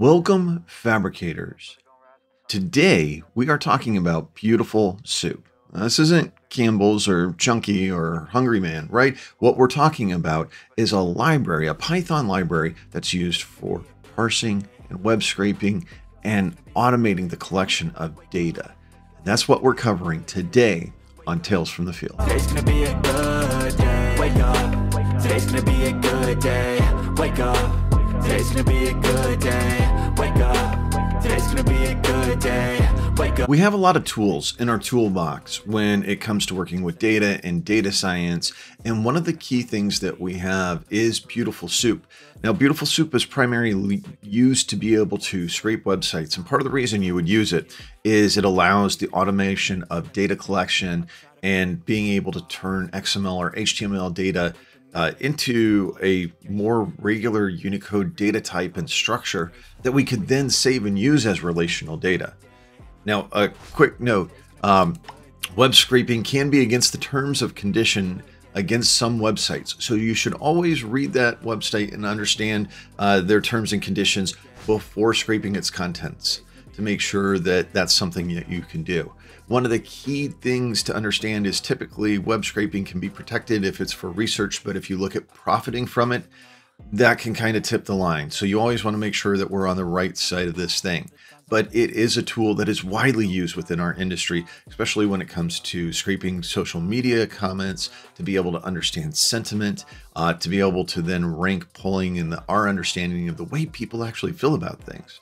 Welcome, fabricators. Today, we are talking about beautiful soup. Now, this isn't Campbell's or Chunky or Hungry Man, right? What we're talking about is a library, a Python library that's used for parsing and web scraping and automating the collection of data. That's what we're covering today on Tales from the Field. Today's gonna be a good day. Wake up. Today's gonna be a good day. Wake up. Today's gonna be a good day. Wake up. Today's gonna be a good day. Wake up. We have a lot of tools in our toolbox when it comes to working with data and data science. And one of the key things that we have is Beautiful Soup. Now, Beautiful Soup is primarily used to be able to scrape websites. And part of the reason you would use it is it allows the automation of data collection and being able to turn XML or HTML data into a more regular Unicode data type and structure that we could then save and use as relational data. Now, a quick note, web scraping can be against the terms of condition against some websites. So you should always read that website and understand their terms and conditions before scraping its contents to make sure that that's something that you can do. One of the key things to understand is typically web scraping can be protected if it's for research, but if you look at profiting from it, that can kind of tip the line. So you always want to make sure that we're on the right side of this thing. But it is a tool that is widely used within our industry, especially when it comes to scraping social media comments, to be able to understand sentiment, to be able to then rank polling in our understanding of the way people actually feel about things.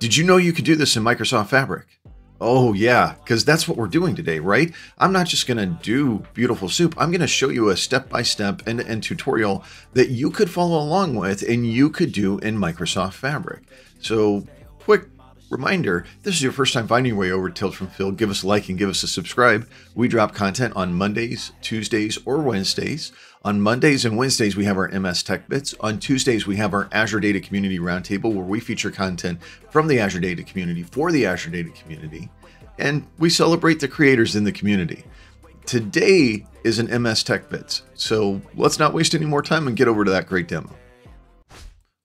Did you know you could do this in Microsoft Fabric? Oh yeah, because that's what we're doing today, right? I'm not just gonna do Beautiful Soup. I'm gonna show you a step-by-step end-to-end tutorial that you could follow along with and you could do in Microsoft Fabric. So quick reminder, this is your first time finding your way over to Tales from the Field, give us a like and give us a subscribe. We drop content on Mondays, Tuesdays, or Wednesdays. On Mondays and Wednesdays, we have our MS Tech Bits. On Tuesdays, we have our Azure Data Community Roundtable, where we feature content from the Azure Data Community for the Azure Data Community, and we celebrate the creators in the community. Today is an MS Tech Bits, so let's not waste any more time and get over to that great demo.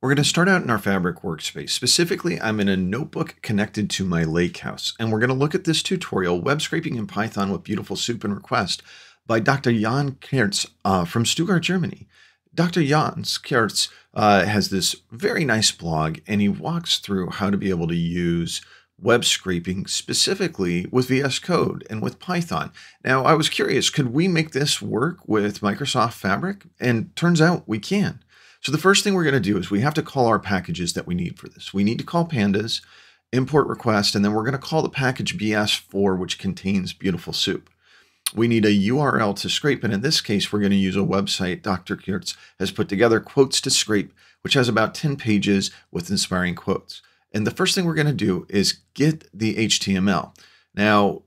We're going to start out in our Fabric workspace. Specifically, I'm in a notebook connected to my Lakehouse, and we're going to look at this tutorial, Web Scraping in Python with Beautiful Soup and Request, by Dr. Jan Kirenz from Stuttgart, Germany. Dr. Jan Kirenz has this very nice blog, and he walks through how to be able to use web scraping specifically with VS Code and with Python. Now, I was curious, could we make this work with Microsoft Fabric? And turns out we can. So the first thing we're going to do is we have to call our packages that we need for this. We need to call pandas, import request, and then we're going to call the package BS4, which contains Beautiful Soup. We need a URL to scrape, and in this case, we're going to use a website Dr. Kirenz has put together, Quotes to Scrape, which has about 10 pages with inspiring quotes. And the first thing we're going to do is get the HTML. Now,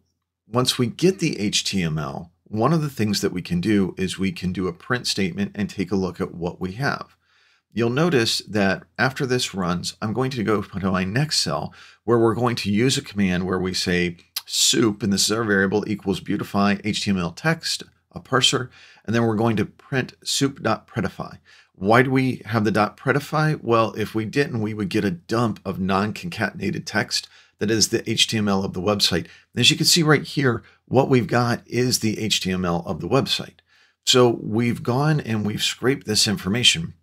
once we get the HTML, one of the things that we can do is we can do a print statement and take a look at what we have. You'll notice that after this runs, I'm going to go to my next cell where we're going to use a command where we say soup, and this is our variable, equals beautify HTML text, a parser, and then we're going to print soup.prettify. Why do we have the .prettify? Well, if we didn't, we would get a dump of non-concatenated text that is the HTML of the website. And as you can see right here, what we've got is the HTML of the website. So we've gone and we've scraped this information.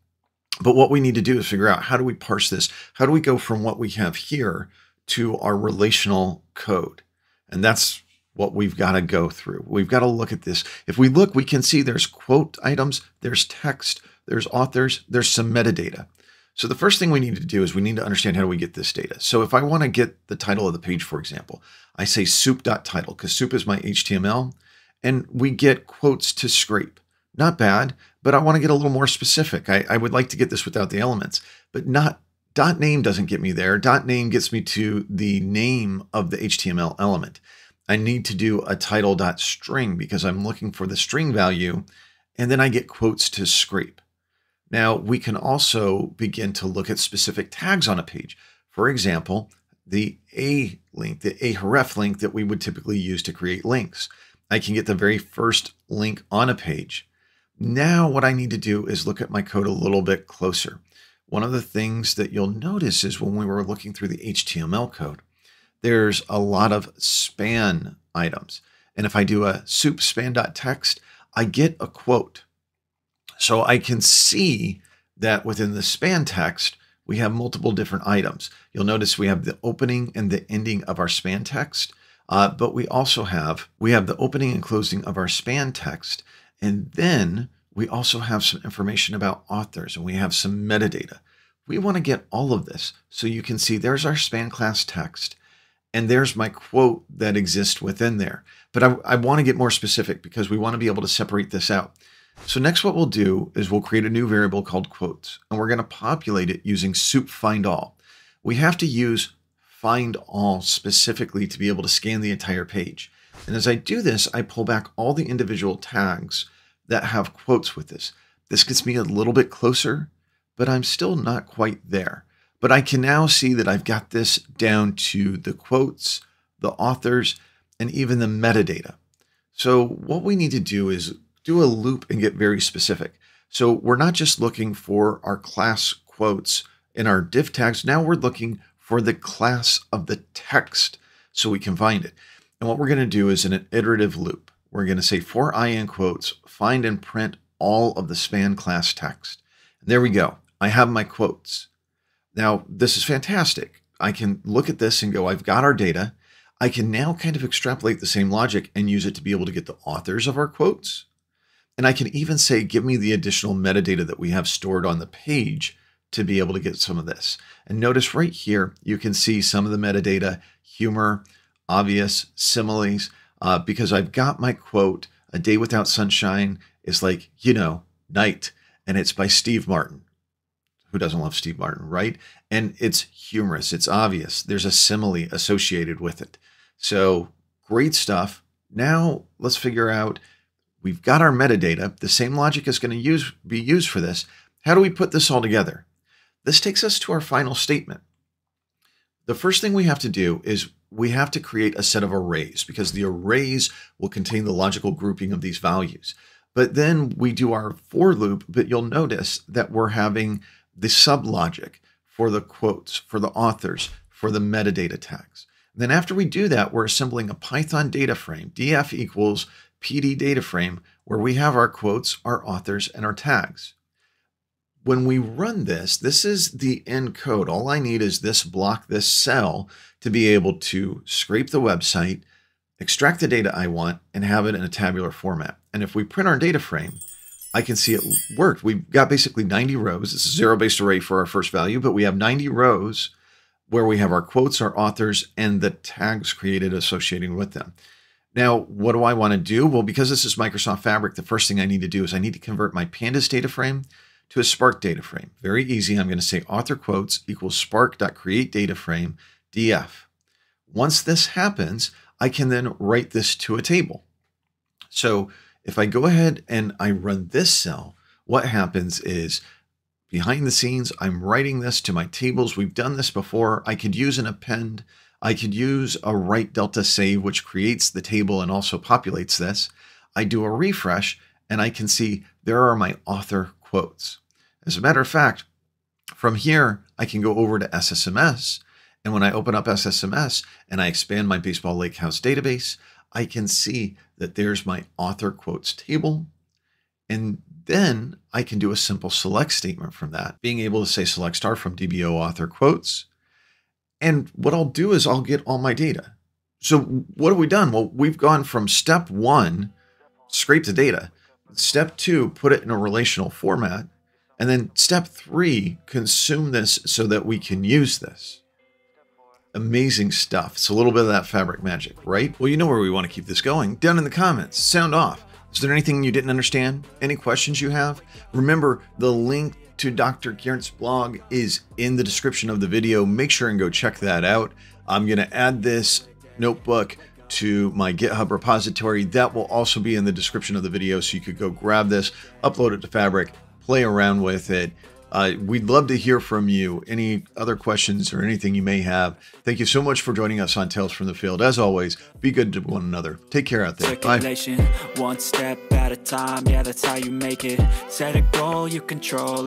But what we need to do is figure out, how do we parse this? How do we go from what we have here to our relational code? And that's what we've got to go through. We've got to look at this. If we look, we can see there's quote items, there's text, there's authors, there's some metadata. So the first thing we need to do is we need to understand, how do we get this data? So if I want to get the title of the page, for example, I say soup.title because soup is my HTML, and we get quotes to scrape. Not bad, but I want to get a little more specific. I would like to get this without the elements, but not dot name doesn't get me there. Dot name gets me to the name of the HTML element. I need to do a title.string because I'm looking for the string value, and then I get quotes to scrape. Now, we can also begin to look at specific tags on a page. For example, the a link, the href link that we would typically use to create links. I can get the very first link on a page. Now what I need to do is look at my code a little bit closer. one of the things that you'll notice is when we were looking through the HTML code, there's a lot of span items. And if I do a soup span.txt, I get a quote. So I can see that within the span text, we have multiple different items. You'll notice we have the opening and the ending of our span text, but we also have, the opening and closing of our span text. And then we also have some information about authors, and we have some metadata. We want to get all of this. So you can see there's our span class text, and there's my quote that exists within there. But I want to get more specific because we want to be able to separate this out. So next what we'll do is we'll create a new variable called quotes, and we're going to populate it using soup find all. We have to use find all specifically to be able to scan the entire page. And as I do this, I pull back all the individual tags that have quotes with this. This gets me a little bit closer, but I'm still not quite there. But I can now see that I've got this down to the quotes, the authors, and even the metadata. So what we need to do is do a loop and get very specific. So we're not just looking for our class quotes in our div tags. Now we're looking for the class of the text so we can find it. And what we're going to do is in an iterative loop, we're going to say for I in quotes, find and print all of the span class text. And there we go. I have my quotes. Now, this is fantastic. I can look at this and go, I've got our data. I can now kind of extrapolate the same logic and use it to be able to get the authors of our quotes. And I can even say, give me the additional metadata that we have stored on the page to be able to get some of this. And notice right here, you can see some of the metadata, humor, obvious, similes, because I've got my quote, a day without sunshine is like, you know, night. And it's by Steve Martin. Who doesn't love Steve Martin, right? And it's humorous. It's obvious. There's a simile associated with it. So great stuff. Now let's figure out, we've got our metadata. The same logic is going to be used for this. How do we put this all together? This takes us to our final statement. The first thing we have to do is we have to create a set of arrays because the arrays will contain the logical grouping of these values. But then we do our for loop, but you'll notice that we're having the sub logic for the quotes, for the authors, for the metadata tags. And then after we do that, we're assembling a Python data frame, df equals PD data frame, where we have our quotes, our authors, and our tags. When we run this, this is the end code. All I need is this block, this cell, to be able to scrape the website, extract the data I want, and have it in a tabular format. And if we print our data frame, I can see it worked. We've got basically 90 rows. This is a zero-based array for our first value, but we have 90 rows where we have our quotes, our authors, and the tags created associating with them. Now, what do I want to do? Well, because this is Microsoft Fabric, the first thing I need to do is I need to convert my pandas data frame to a Spark data frame. Very easy. I'm going to say author quotes equals spark.create data frame df. Once this happens, I can then write this to a table. So if I go ahead and I run this cell, what happens is behind the scenes, I'm writing this to my tables. We've done this before. I could use an append. I could use a write delta save, which creates the table and also populates this. I do a refresh, and I can see there are my author quotes. As a matter of fact, from here, I can go over to SSMS. And when I open up SSMS and I expand my Baseball Lakehouse database, I can see that there's my author quotes table. And then I can do a simple select statement from that, being able to say select star from DBO author quotes. And what I'll do is I'll get all my data. So what have we done? Well, we've gone from step one, scrape the data. Step two, put it in a relational format. And then step three, consume this so that we can use this. Amazing stuff. It's a little bit of that Fabric magic, right? Well, you know where we want to keep this going. Down in the comments, sound off. Is there anything you didn't understand? Any questions you have? Remember, the link to Dr. Kirenz blog is in the description of the video. Make sure and go check that out. I'm going to add this notebook to my GitHub repository. That will also be in the description of the video. So you could go grab this, upload it to Fabric, play around with it. We'd love to hear from you. Any other questions or anything you may have. Thank you so much for joining us on Tales from the Field. As always, be good to one another. Take care out there. Bye. One step at a time. Yeah, that's how you make it. Set a goal you control.